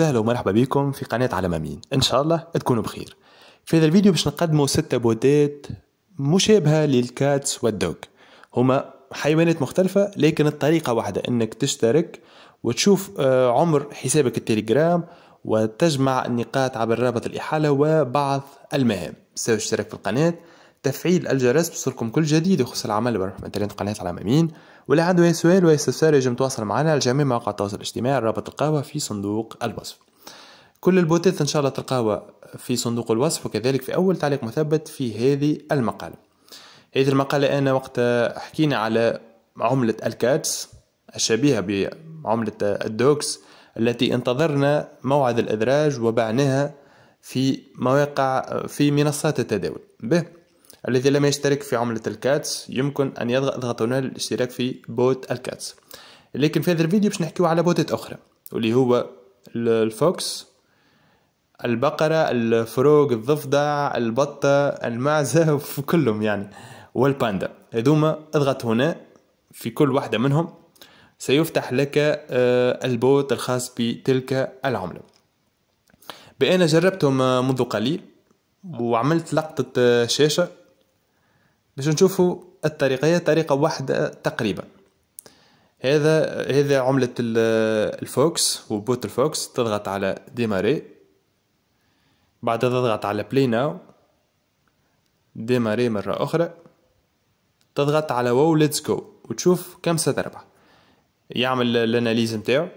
وسهلا ومرحبا بكم في قناة عالم أمين. إن شاء الله تكونوا بخير. في هذا الفيديو باش نقدموا 6 بودات مشابهة للكاتس والدوك، هما حيوانات مختلفة لكن الطريقة واحدة، إنك تشترك وتشوف عمر حسابك التليجرام وتجمع النقاط عبر رابط الإحالة وبعض المهام. سووا الاشتراك في القناة، تفعيل الجرس بصوركم كل جديد يخص العمل برمح من تلين قناة عالم أمين. ولا عنده أي سؤال وأي استفسار يجب تواصل معنا على جميع مواقع التواصل الاجتماعي، رابط القهوة في صندوق الوصف. كل البوتات إن شاء الله تلقاوها في صندوق الوصف وكذلك في أول تعليق مثبت في هذه المقالة. هذه المقالة أنا وقتها حكينا على عملة الكاتس الشبيهة بعملة الدوكس التي انتظرنا موعد الإدراج وبعناها في مواقع في منصات التداول. به الذي لم يشترك في عملة الكاتس يمكن أن يضغط هنا للاشتراك في بوت الكاتس. لكن في هذا الفيديو باش نحكيو على بوتات أخرى واللي هو الفوكس، البقرة، الفروج، الضفدع، البطة، المعزة وكلهم يعني، والباندا. هذوما اضغط هنا في كل واحدة منهم سيفتح لك البوت الخاص بتلك العملة. بأنا جربتهم منذ قليل وعملت لقطة شاشة باش نشوفوا الطريقة، هي طريقة واحدة تقريبا. هذا عملة الفوكس وبوت الفوكس، تضغط على دي ماري، بعدها تضغط على بلي ناو، دي ماري مرة أخرى، تضغط على وو لتس جو وتشوف كم ستربح، يعمل الاناليز نتاعو،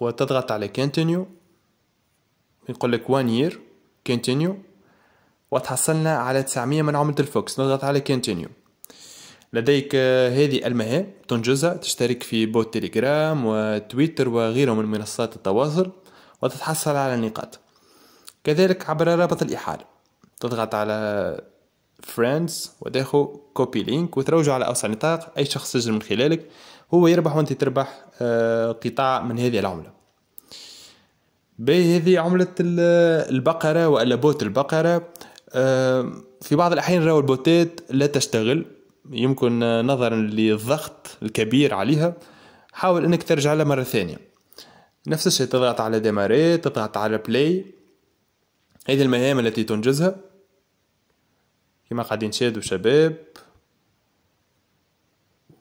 وتضغط على كونتينيو يقول لك 1 يير كونتينيو، وتحصلنا على 900 من عملة الفوكس. نضغط على كونتينيو. لديك هذه المهام تنجزها، تشترك في بوت تليجرام وتويتر وغيره من منصات التواصل وتتحصل على النقاط، كذلك عبر رابط الإحالة. تضغط على friends وتاخذ كوبي لينك وتروجوا على أوسع نطاق، أي شخص سجل من خلالك هو يربح وأنت تربح قطاع من هذه العملة. بهذه عملة البقرة ولا بوت البقرة، في بعض الأحيان راهو البوتات لا تشتغل، يمكن نظرا للضغط الكبير عليها. حاول أنك ترجع لها مرة ثانية. نفس الشيء، تضغط على ديماري، تضغط على بلاي، هذه المهام التي تنجزها كما قاعدين شادوا شباب،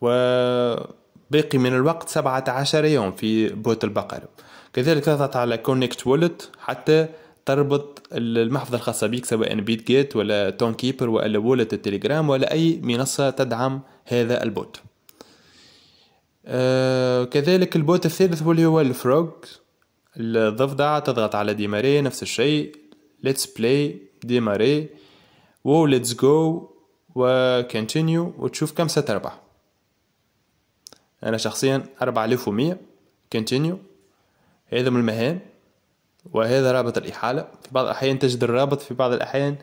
وباقي من الوقت 17 يوم في بوت البقرة. كذلك تضغط على كونكت وولت حتى تربط المحفظة الخاصة بك، سواء بيت غيت ولا تون كيبر ولا وولت التليجرام ولا أي منصة تدعم هذا البوت. كذلك البوت الثالث واللي هو الفروج، الضفدع، تضغط على ديماري، نفس الشيء، ليتس بلاي، ديماري، وو لتس جو، وكونتينيو، وتشوف كم ستربح. أنا شخصيا 4100. كونتينيو. هذا من المهام، وهذا رابط الإحالة. في بعض الأحيان تجد الرابط، في بعض الأحيان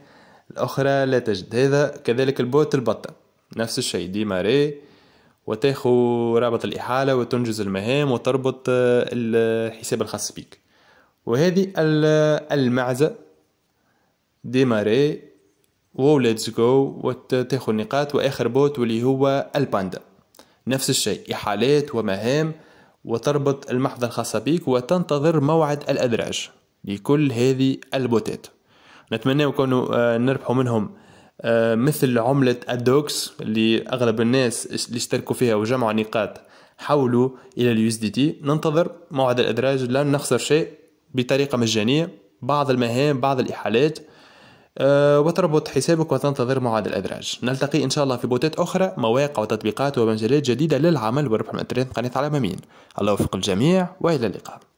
الأخرى لا تجد. هذا كذلك البوت البطة، نفس الشيء، دي ماري، وتاخو رابط الإحالة وتنجز المهام وتربط الحساب الخاص بك. وهذه المعزة، دي ماري، وو ليتس جو، وتاخو النقاط. وآخر بوت واللي هو الباندا، نفس الشيء، إحالات ومهام وتربط المحفظة الخاصة بك وتنتظر موعد الأدراج لكل هذه البوتات. نتمنى كونوا نربحوا منهم مثل عملة الدوكس اللي أغلب الناس اللي اشتركوا فيها وجمعوا نقاط حولوا إلى اليو اس دي تي. ننتظر موعد الأدراج، لا نخسر شيء، بطريقة مجانية، بعض المهام، بعض الإحالات، وتربط حسابك وتنتظر موعد الأدراج. نلتقي إن شاء الله في بوتات أخرى، مواقع وتطبيقات ومجالات جديدة للعمل والربح من الإنترنت، قناة عالم أمين. الله يوفق الجميع وإلى اللقاء.